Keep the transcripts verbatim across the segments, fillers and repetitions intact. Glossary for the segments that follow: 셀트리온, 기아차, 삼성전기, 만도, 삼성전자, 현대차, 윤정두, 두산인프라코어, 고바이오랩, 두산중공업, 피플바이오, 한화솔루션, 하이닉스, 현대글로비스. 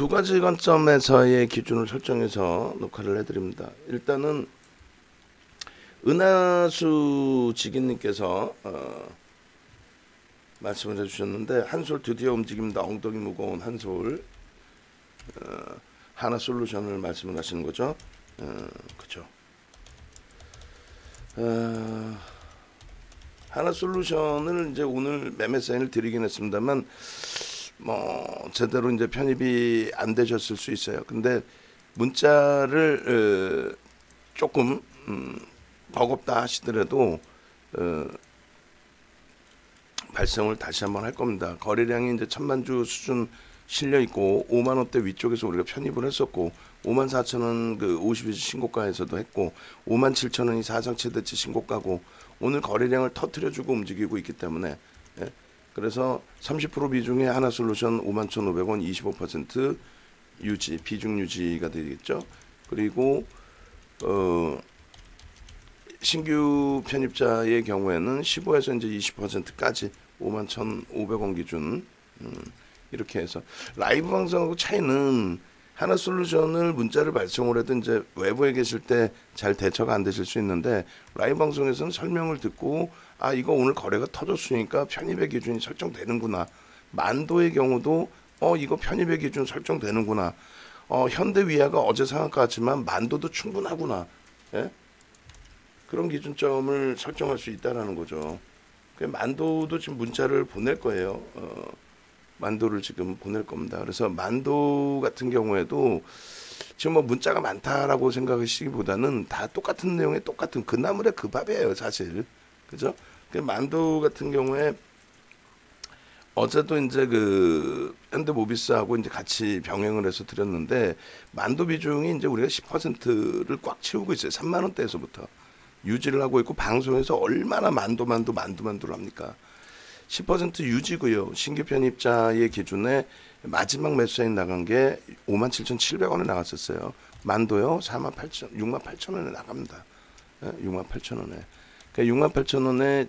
두 가지 관점에서의 기준을 설정해서 녹화를 해드립니다. 일단은 은하수 직인님께서 어, 말씀을 해주셨는데 한솔 드디어 움직입니다. 엉덩이 무거운 한솔 어, 한화솔루션을 말씀을 하시는 거죠. 어, 그렇죠. 어, 한화솔루션을 이제 오늘 매매 사인을 드리긴 했습니다만 뭐 제대로 이제 편입이 안 되셨을 수 있어요. 근데 문자를 어, 조금 음, 버겁다 하시더라도 어, 발송을 다시 한번 할 겁니다. 거래량이 이제 천만 주 수준 실려 있고 오만 원대 위쪽에서 우리가 편입을 했었고 오만 사천 원 그 오십 일 신고가에서도 했고 오만 칠천 원이 사상 최대치 신고가고 오늘 거래량을 터트려주고 움직이고 있기 때문에 예. 그래서 삼십 퍼센트 비중에 하나솔루션 오만 천오백 원 이십오 퍼센트 유지 비중 유지가 되겠죠. 그리고 어, 신규 편입자의 경우에는 십오에서 이제 이십 퍼센트까지 오만 천오백 원 기준 음, 이렇게 해서 라이브 방송하고 차이는 하나솔루션을 문자를 발송을 해도 이제 외부에 계실 때 잘 대처가 안 되실 수 있는데 라이브 방송에서는 설명을 듣고 아 이거 오늘 거래가 터졌으니까 편입의 기준이 설정되는구나. 만도의 경우도 어 이거 편입의 기준 설정되는구나. 어 현대위아가 어제 상한가 같지만 만도도 충분하구나. 예? 그런 기준점을 설정할 수 있다라는 거죠. 만도도 지금 문자를 보낼 거예요. 어, 만도를 지금 보낼 겁니다. 그래서 만도 같은 경우에도 지금 뭐 문자가 많다라고 생각하시기보다는 다 똑같은 내용에 똑같은 그 나물에 그 밥이에요, 사실. 그죠? 만도 같은 경우에 어제도 이제 그 현대모비스하고 이제 같이 병행을 해서 드렸는데 만도 비중이 이제 우리가 십 퍼센트를 꽉 채우고 있어요. 삼만 원대에서부터. 유지를 하고 있고 방송에서 얼마나 만도만도 만도만도를 합니까? 십 퍼센트 유지고요. 신규 편입자의 기준에 마지막 매수인 나간 게 오만 칠천 칠백 원에 나갔었어요. 만도요. 육만 팔천 원에 나갑니다. 육만 팔천 원에. 그러니까 육만 팔천 원에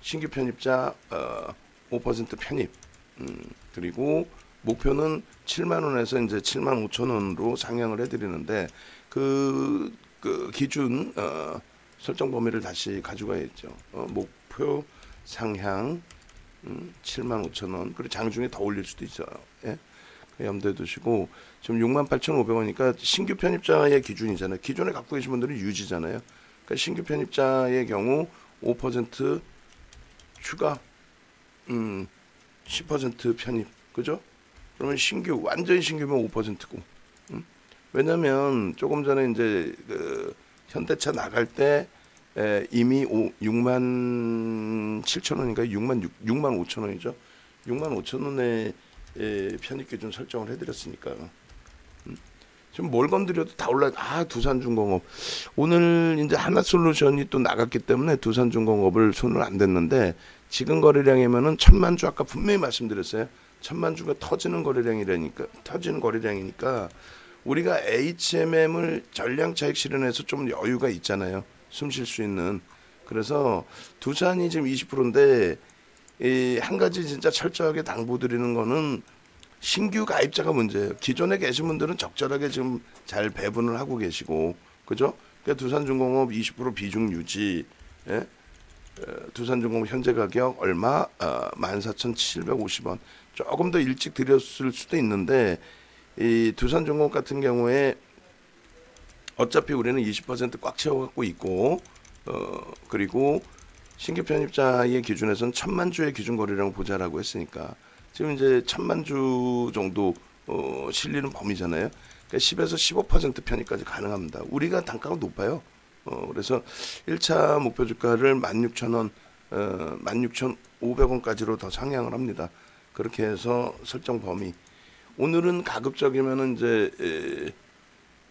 신규 편입자 오 퍼센트 편입. 음, 그리고 목표는 칠만 원에서 이제 칠만 오천 원으로 상향을 해드리는데 그 그 기준 어, 설정 범위를 다시 가져가야죠. 어, 목표 상향 음, 칠만 오천 원 그리고 장중에 더 올릴 수도 있어요. 예? 염두에 두시고 지금 육만 팔천 오백 원이니까 신규 편입자의 기준이잖아요. 기존에 갖고 계신 분들은 유지잖아요. 그러니까 신규 편입자의 경우 오 퍼센트 추가 음, 십 퍼센트 편입 그죠? 그러면 신규 완전히 신규면 오 퍼센트고 음? 왜냐면 조금 전에 이제 그 현대차 나갈 때 에 이미 육만 칠천 원인가 육만 오천 원이죠. 육만 오천 원에 편입 기준 설정을 해드렸으니까요. 음. 지금 뭘 건드려도 다 올라. 아 두산중공업 오늘 이제 한화솔루션이 또 나갔기 때문에 두산중공업을 손을 안 댔는데 지금 거래량이면은 천만 주 아까 분명히 말씀드렸어요. 천만 주가 터지는 거래량이라니까 터지는 거래량이니까. 우리가 에이치엠엠을 전량 차익 실현해서 좀 여유가 있잖아요. 숨 쉴 수 있는. 그래서 두산이 지금 이십 퍼센트인데 이 한 가지 진짜 철저하게 당부드리는 거는 신규 가입자가 문제예요. 기존에 계신 분들은 적절하게 지금 잘 배분을 하고 계시고 그죠? 그러니까 두산중공업 이십 퍼센트 비중 유지. 예? 두산중공업 현재 가격 얼마? 어, 만 사천 칠백 오십 원. 조금 더 일찍 드렸을 수도 있는데 이 두산중공업 같은 경우에 어차피 우리는 이십 퍼센트 꽉 채워갖고 있고 어 그리고 신규 편입자의 기준에서는 천만 주의 기준 거래량 보자라고 했으니까 지금 이제 천만 주 정도 어 실리는 범위잖아요. 그러니까 십에서 십오 퍼센트 편입까지 가능합니다. 우리가 단가가 높아요. 어 그래서 일 차 목표 주가를 만 육천 원 어 만 육천 오백 원까지로 더 상향을 합니다. 그렇게 해서 설정 범위 오늘은 가급적이면 이제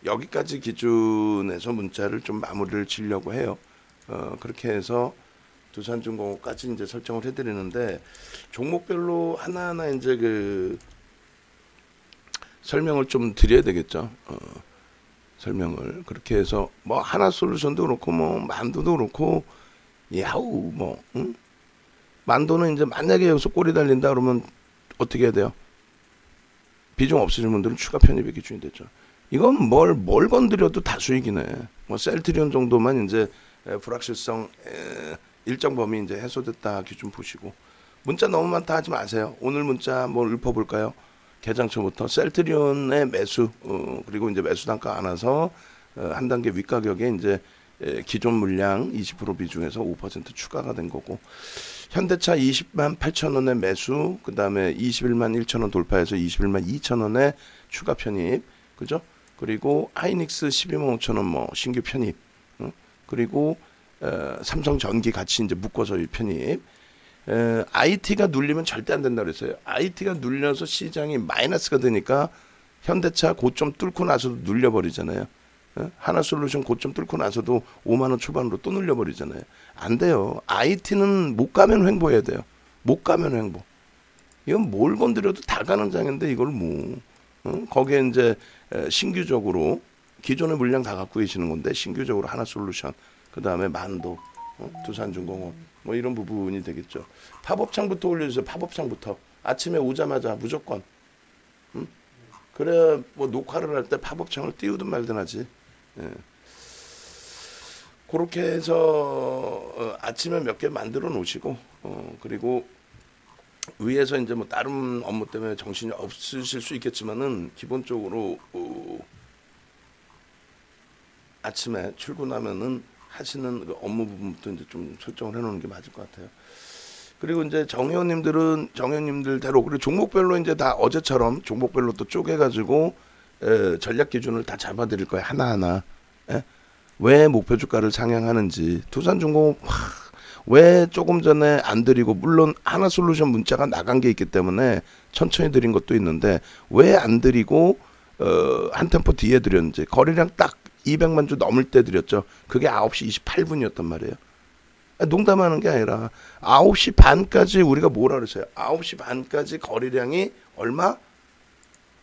여기까지 기준에서 문자를 좀 마무리를 지려고 해요. 어, 그렇게 해서 두산중공업까지 이제 설정을 해드리는데 종목별로 하나하나 이제 그 설명을 좀 드려야 되겠죠. 어, 설명을 그렇게 해서 뭐 하나솔루션도 그렇고 뭐 만도도 그렇고 야우 뭐 응? 만도는 이제 만약에 여기서 꼬리 달린다 그러면 어떻게 해야 돼요? 비중 없으신 분들은 추가 편입의 기준이 됐죠. 이건 뭘, 뭘 건드려도 다 수익이네. 뭐 셀트리온 정도만 이제 불확실성 일정 범위 이제 해소됐다 기준 보시고. 문자 너무 많다 하지 마세요. 오늘 문자 뭐 읊어볼까요? 개장초부터 셀트리온의 매수, 어, 그리고 이제 매수 단가 안아서 어, 한 단계 윗가격에 이제 에, 기존 물량 이십 퍼센트 비중에서 오 퍼센트 추가가 된 거고, 현대차 이십만 팔천 원에 매수, 그 다음에 이십일만 일천 원 돌파해서 이십일만 이천 원에 추가 편입, 그죠? 그리고 하이닉스 십이만 오천 원 뭐 신규 편입, 응? 그리고 에, 삼성전기 같이 이제 묶어서 편입. 에, 아이티가 눌리면 절대 안 된다고 그랬어요. 아이티가 눌려서 시장이 마이너스가 되니까 현대차 고점 뚫고 나서도 눌려버리잖아요. 에? 하나솔루션 고점 뚫고 나서도 오만 원 초반으로 또 눌려버리잖아요. 안 돼요. 아이티는 못 가면 횡보해야 돼요. 못 가면 횡보. 이건 뭘 건드려도 다 가는 장인데 이걸 뭐. 응? 거기에 이제 에, 신규적으로 기존의 물량 다 갖고 계시는 건데 신규적으로 하나솔루션, 그 다음에 만도, 어? 두산중공업 뭐 이런 부분이 되겠죠. 팝업창부터 올려주세요. 팝업창부터 아침에 오자마자 무조건. 응? 그래 뭐 녹화를 할 때 팝업창을 띄우든 말든 하지. 예. 그렇게 해서 어, 아침에 몇 개 만들어 놓으시고, 어, 그리고 위에서 이제 뭐 다른 업무 때문에 정신이 없으실 수 있겠지만은 기본적으로 어, 아침에 출근하면은 하시는 그 업무 부분부터 이제 좀 설정을 해놓는 게 맞을 것 같아요. 그리고 이제 정회원님들은 정회원님들대로, 그리고 종목별로 이제 다 어제처럼 종목별로 또 쪼개가지고 에, 전략 기준을 다 잡아드릴 거예요. 하나하나. 에? 왜 목표 주가를 상향하는지. 두산중공업 왜 조금 전에 안 드리고, 물론 하나솔루션 문자가 나간 게 있기 때문에 천천히 드린 것도 있는데 왜 안 드리고 어, 한 템포 뒤에 드렸는지. 거래량 딱 이백만 주 넘을 때 드렸죠. 그게 아홉 시 이십팔 분이었단 말이에요. 농담하는 게 아니라 아홉 시 반까지 우리가 뭐라 그랬어요? 아홉 시 반까지 거래량이 얼마?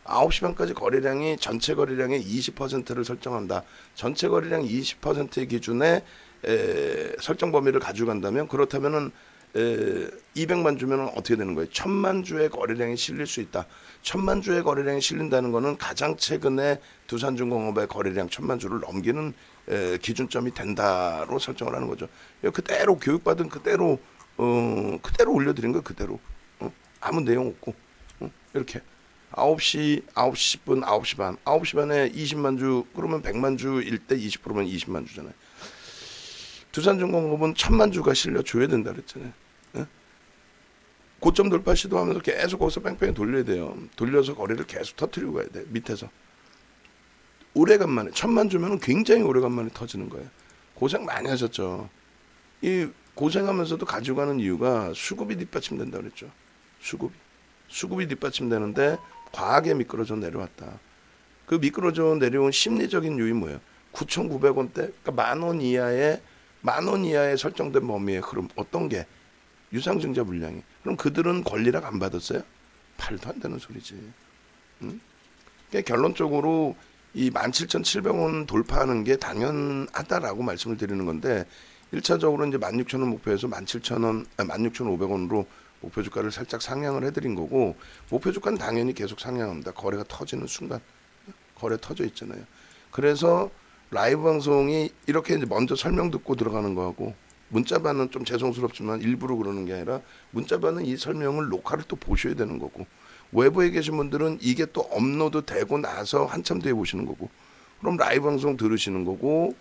아홉 시 반까지 거래량이 전체 거래량의 이십 퍼센트를 설정한다. 전체 거래량 이십 퍼센트의 기준에 에, 설정 범위를 가져간다면, 그렇다면은 에, 이백만 주면 어떻게 되는 거예요? 천만 주의 거래량이 실릴 수 있다. 천만 주의 거래량이 실린다는 거는 가장 최근에 두산중공업의 거래량 천만 주를 넘기는 에, 기준점이 된다로 설정을 하는 거죠. 그대로 교육받은 그대로 어, 그대로 올려드린 거예요. 그대로. 어? 아무 내용 없고. 어? 이렇게 아홉 시, 아홉 시 십 분, 아홉 시 반, 아홉 시 반에 이십만 주, 그러면 백만 주일 때 이십 퍼센트면 이십만 주잖아요. 두산중공업은 천만 주가 실려줘야 된다 그랬잖아요. 예? 고점 돌파 시도하면서 계속 거기서 뺑뺑이 돌려야 돼요. 돌려서 거래를 계속 터뜨리고 가야 돼. 밑에서. 오래간만에 천만 주면 굉장히 오래간만에 터지는 거예요. 고생 많이 하셨죠. 이 고생하면서도 가져가는 이유가 수급이 뒷받침된다 그랬죠. 수급이. 수급이 뒷받침되는데 과하게 미끄러져 내려왔다. 그 미끄러져 내려온 심리적인 요인 뭐예요? 구천구백 원대, 그러니까 만원 이하의 만원 이하의 설정된 범위의 흐름. 어떤 게? 유상증자 물량이. 그럼 그들은 권리락 안 받았어요? 말도 안 되는 소리지. 응? 그러니까 결론적으로 이 만 칠천 칠백 원 돌파하는 게 당연하다라고 말씀을 드리는 건데, 일 차적으로 이제 만 육천 원 목표에서 만 칠천 원, 아, 만 육천 오백 원으로 목표 주가를 살짝 상향을 해드린 거고, 목표 주가는 당연히 계속 상향합니다. 거래가 터지는 순간. 거래 터져 있잖아요. 그래서 라이브 방송이 이렇게 이제 먼저 설명 듣고 들어가는 거하고, 문자반은 좀 죄송스럽지만 일부러 그러는 게 아니라 문자반은 이 설명을 녹화를 또 보셔야 되는 거고, 외부에 계신 분들은 이게 또 업로드 되고 나서 한참 뒤에 보시는 거고, 그럼 라이브 방송 들으시는 거고,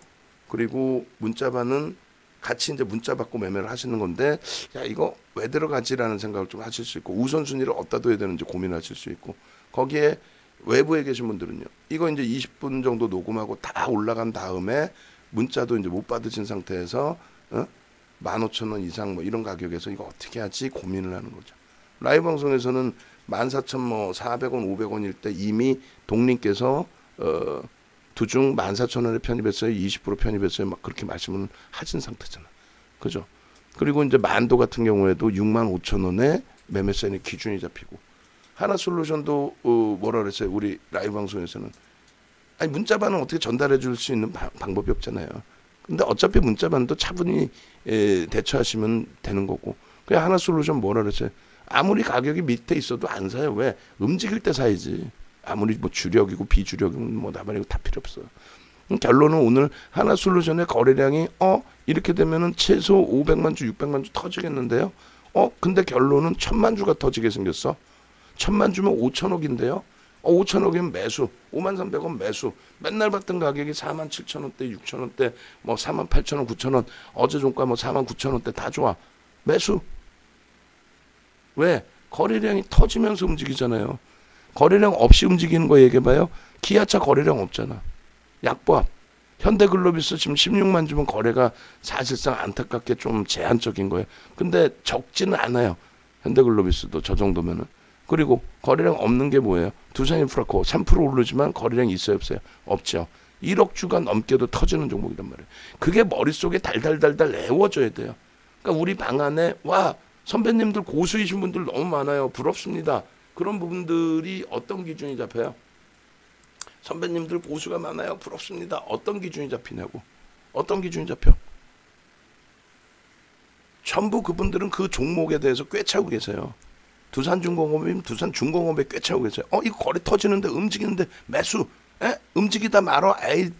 그리고 문자반은 같이 이제 문자 받고 매매를 하시는 건데, 야 이거 왜 들어가지라는 생각을 좀 하실 수 있고, 우선순위를 어디다 둬야 되는지 고민하실 수 있고, 거기에 외부에 계신 분들은요, 이거 이제 이십 분 정도 녹음하고 다 올라간 다음에 문자도 이제 못 받으신 상태에서 어? 만 오천 원 이상 뭐 이런 가격에서 이거 어떻게 하지 고민을 하는 거죠. 라이브 방송에서는 만 사천 사백 원, 오백 원일 때 이미 동님께서 어, 두중 만 사천 원에 편입했어요. 이십 퍼센트 편입했어요. 막 그렇게 말씀을 하신 상태잖아. 그죠? 그리고 이제 만도 같은 경우에도 육만 오천 원에 매매세는 기준이 잡히고, 하나솔루션도 어, 뭐라 그랬어요? 우리 라이브 방송에서는. 아니 문자반은 어떻게 전달해 줄 수 있는 바, 방법이 없잖아요. 근데 어차피 문자반도 차분히 에, 대처하시면 되는 거고. 그냥 하나솔루션 뭐라 그랬어요? 아무리 가격이 밑에 있어도 안 사요. 왜? 움직일 때 사야지. 아무리 뭐 주력이고 비주력이면 뭐 나발이고 다 필요 없어. 결론은 오늘 하나솔루션의 거래량이 어 이렇게 되면은 최소 오백만 주, 육백만 주 터지겠는데요. 어 근데 결론은 천만 주가 터지게 생겼어. 천만 주면 오천억인데요. 어, 오천억이면 매수, 오만 삼백 원 매수. 맨날 받던 가격이 사만 칠천 원대, 육천 원대, 뭐 사만 팔천 원, 구천 원, 어제 종가 뭐 사만 구천 원대 다 좋아. 매수. 왜? 거래량이 터지면서 움직이잖아요. 거래량 없이 움직이는 거 얘기해봐요. 기아차 거래량 없잖아. 약보합. 현대글로비스 지금 십육만 주면 거래가 사실상 안타깝게 좀 제한적인 거예요. 근데 적지는 않아요. 현대글로비스도 저 정도면은. 그리고 거래량 없는 게 뭐예요? 두산인프라코어 삼 퍼센트 오르지만 거래량이 있어요? 없어요? 없죠. 일억 주가 넘게도 터지는 종목이란 말이에요. 그게 머릿속에 달달달달 외워져야 돼요. 그러니까 우리 방 안에 와 선배님들 고수이신 분들 너무 많아요. 부럽습니다. 그런 부분들이 어떤 기준이 잡혀요? 선배님들 고수가 많아요. 부럽습니다. 어떤 기준이 잡히냐고. 어떤 기준이 잡혀? 전부 그분들은 그 종목에 대해서 꿰차고 계세요. 두산중공업이면 두산중공업에 꿰차고 계세요. 어, 이거 거래 터지는데 움직이는데 매수. 에? 움직이다 말어. 에이,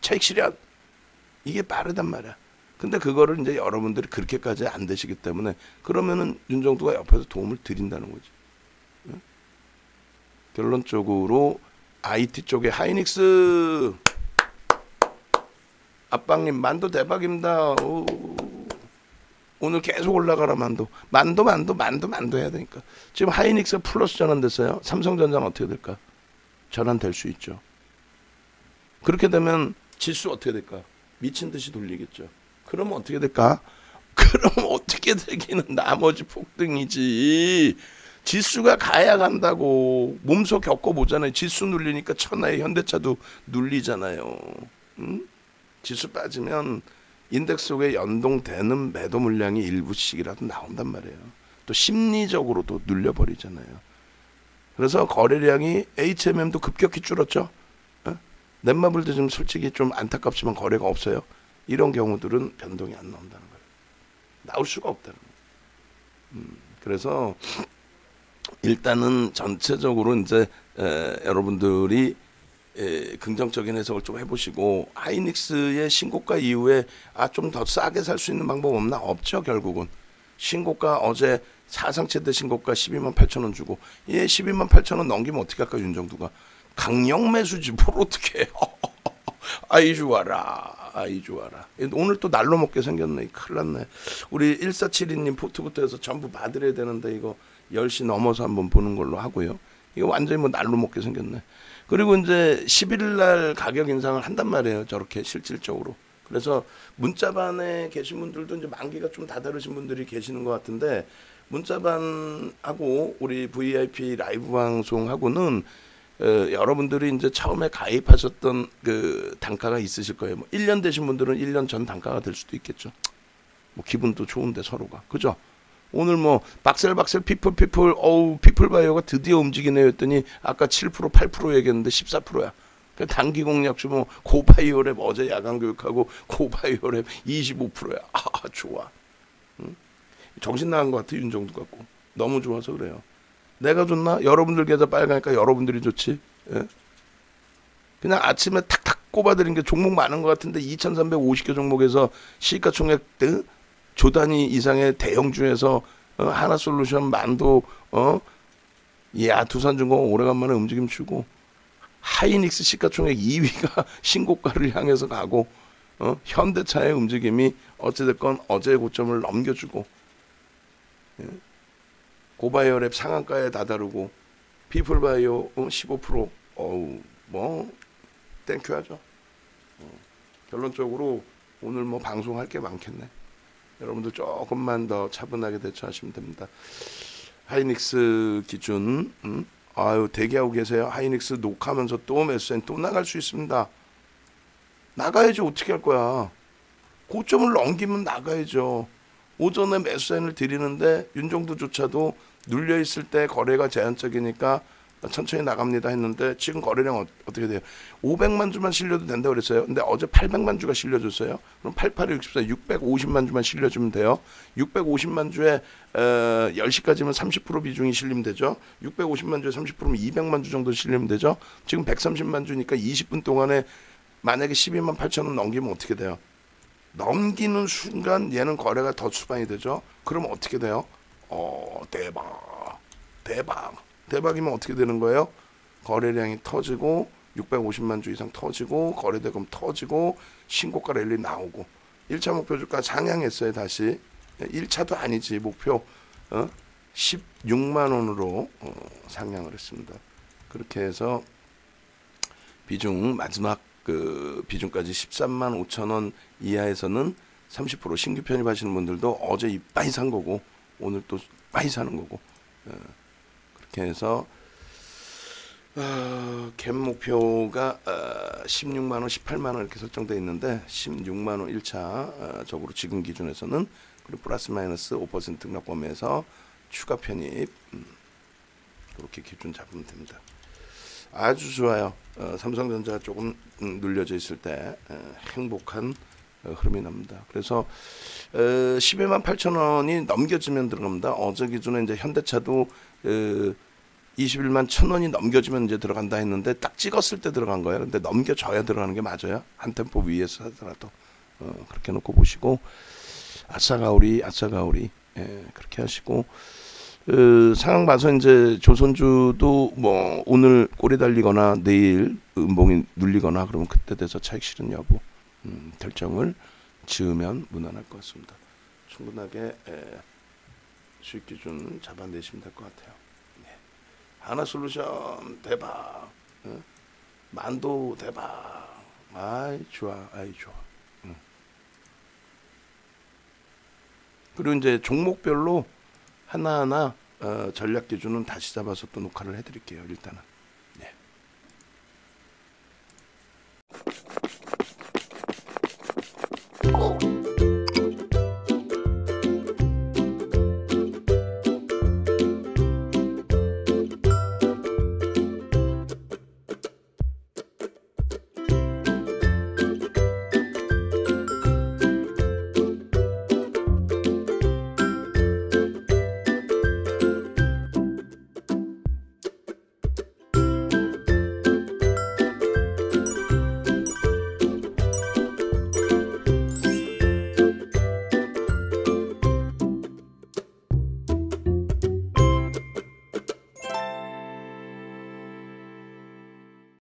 차익 실현. 이게 빠르단 말이야. 근데 그거를 이제 여러분들이 그렇게까지 안 되시기 때문에 그러면은 윤정두가 옆에서 도움을 드린다는 거지. 네? 결론적으로 아이티 쪽에 하이닉스 아빵님 만도 대박입니다. 오. 오늘 계속 올라가라 만도. 만도 만도 만도 만도 해야 되니까. 지금 하이닉스 플러스 전환됐어요. 삼성전자는 어떻게 될까? 전환될 수 있죠. 그렇게 되면 지수 어떻게 될까? 미친 듯이 돌리겠죠. 그러면 어떻게 될까? 그럼 어떻게 되기는 나머지 폭등이지. 지수가 가야 간다고. 몸소 겪어보잖아요. 지수 눌리니까 천하의 현대차도 눌리잖아요. 응? 지수 빠지면 인덱스 속에 연동되는 매도 물량이 일부씩이라도 나온단 말이에요. 또 심리적으로도 눌려버리잖아요. 그래서 거래량이 에이치엠엠도 급격히 줄었죠. 어? 넷마블도 지금 솔직히 좀 안타깝지만 거래가 없어요. 이런 경우들은 변동이 안 나온다는 거예요. 나올 수가 없다는 거예요. 음, 그래서 일단은 전체적으로 이제 에, 여러분들이 예, 긍정적인 해석을 좀 해보시고 하이닉스의 신고가 이후에 아, 좀 더 싸게 살 수 있는 방법 없나? 없죠. 결국은 신고가 어제 사상 최대 신고가 십이만 팔천 원 주고 얘 십이만 팔천 원 넘기면 어떻게 할까? 윤정두가 강력 매수지 뭘 어떻게 해. 아이 좋아라. 아이 좋아라. 오늘 또 날로 먹게 생겼네. 큰일 났네. 우리 일사칠이 님 포트부터 해서 전부 받으려야 되는데 이거 열 시 넘어서 한번 보는 걸로 하고요. 이거 완전히 뭐 날로 먹게 생겼네. 그리고 이제 십일 일 날 가격 인상을 한단 말이에요. 저렇게 실질적으로. 그래서 문자반에 계신 분들도 이제 만기가 좀 다다르신 분들이 계시는 것 같은데 문자반하고 우리 브이아이피 라이브 방송하고는 에, 여러분들이 이제 처음에 가입하셨던 그 단가가 있으실 거예요. 뭐 일 년 되신 분들은 일 년 전 단가가 될 수도 있겠죠. 뭐 기분도 좋은데 서로가. 그죠? 오늘 뭐 박셀박셀 피플피플 어우 피플바이오가 드디어 움직이네요 했더니 아까 칠 퍼센트 팔 퍼센트 얘기했는데 십사 퍼센트야. 그러니까 단기 공략주 뭐 고바이오랩 어제 야간 교육하고 고바이오랩 이십오 퍼센트야. 아 좋아. 응? 정신 나간 것 같아 윤정두 갖고. 너무 좋아서 그래요. 내가 좋나? 여러분들 계좌 빨가니까 여러분들이 좋지. 예? 그냥 아침에 탁탁 꼽아드린 게 종목 많은 것 같은데 이천삼백오십 개 종목에서 시가총액 등 조단위 이상의 대형 중에서 어, 하나솔루션, 만도, 어, 야 두산중공업 오래간만에 움직임 주고 하이닉스 시가총액 이 위가 신고가를 향해서 가고 어, 현대차의 움직임이 어찌됐건 어제의 고점을 넘겨주고 예? 고바이오랩 상한가에 다다르고 피플바이오 어, 십오 퍼센트 어우 뭐 땡큐하죠. 어, 결론적으로 오늘 뭐 방송할 게 많겠네. 여러분들 조금만 더 차분하게 대처하시면 됩니다. 하이닉스 기준 음? 아유 대기하고 계세요. 하이닉스 녹화하면서 또 매수엔 또 나갈 수 있습니다. 나가야지 어떻게 할 거야. 고점을 넘기면 나가야죠. 오전에 매수엔을 드리는데 윤정두조차도 눌려있을 때 거래가 제한적이니까 천천히 나갑니다 했는데 지금 거래량 어떻게 돼요? 오백만 주만 실려도 된다고 그랬어요. 근데 어제 팔백만 주가 실려줬어요. 그럼 팔십팔에 육십사, 육백오십만 주만 실려주면 돼요. 육백오십만 주에 어, 열 시까지면 삼십 퍼센트 비중이 실리면 되죠. 육백오십만 주에 삼십 퍼센트면 이백만 주 정도 실리면 되죠. 지금 백삼십만 주니까 이십 분 동안에 만약에 십이만 팔천 원 넘기면 어떻게 돼요? 넘기는 순간 얘는 거래가 더 수반이 되죠. 그럼 어떻게 돼요? 어, 대박. 대박. 대박이면 어떻게 되는 거예요? 거래량이 터지고 육백오십만 주 이상 터지고 거래대금 터지고 신고가 랠리 나오고 일 차 목표 주가 상향했어요. 다시 일 차도 아니지 목표 어? 십육만 원으로 어, 상향을 했습니다. 그렇게 해서 비중 마지막 그 비중까지 십삼만 오천 원 이하에서는 삼십 퍼센트 신규 편입하시는 분들도 어제 많이 산 거고 오늘 또 많이 사는 거고 어, 그렇게 해서 어, 갭 목표가 어, 십육만 원, 십팔만 원 이렇게 설정되어 있는데 십육만 원 일 차 적으로 지금 기준에서는 그리고 플러스 마이너스 오 퍼센트 등락 범위에서 추가 편입 음, 그렇게 기준 잡으면 됩니다. 아주 좋아요. 어, 삼성전자 조금 음, 눌려져 있을 때 어, 행복한 어, 흐름이 납니다. 그래서 어, 십이만 팔천 원이 넘겨지면 들어갑니다. 어제 기준에 이제 현대차도 어, 이십일만 천 원이 넘겨지면 이제 들어간다 했는데 딱 찍었을 때 들어간 거예요. 근데 넘겨져야 들어가는 게 맞아요. 한 템포 위에서 하더라도 어, 그렇게 놓고 보시고 아싸가오리 아싸가오리 예, 그렇게 하시고. 그 상황 봐서 이제 조선주도 뭐 오늘 꼬리 달리거나 내일 음봉이 눌리거나 그러면 그때 돼서 차익 실현 여부 음, 결정을 지으면 무난할 것 같습니다. 충분하게 에, 수익 기준 잡아내시면 될 것 같아요. 예. 한화솔루션 대박, 예? 만도 대박, 아이 좋아, 아이 좋아. 예. 그리고 이제 종목별로 하나하나 어, 전략 기준은 다시 잡아서 또 녹화를 해드릴게요. 일단은.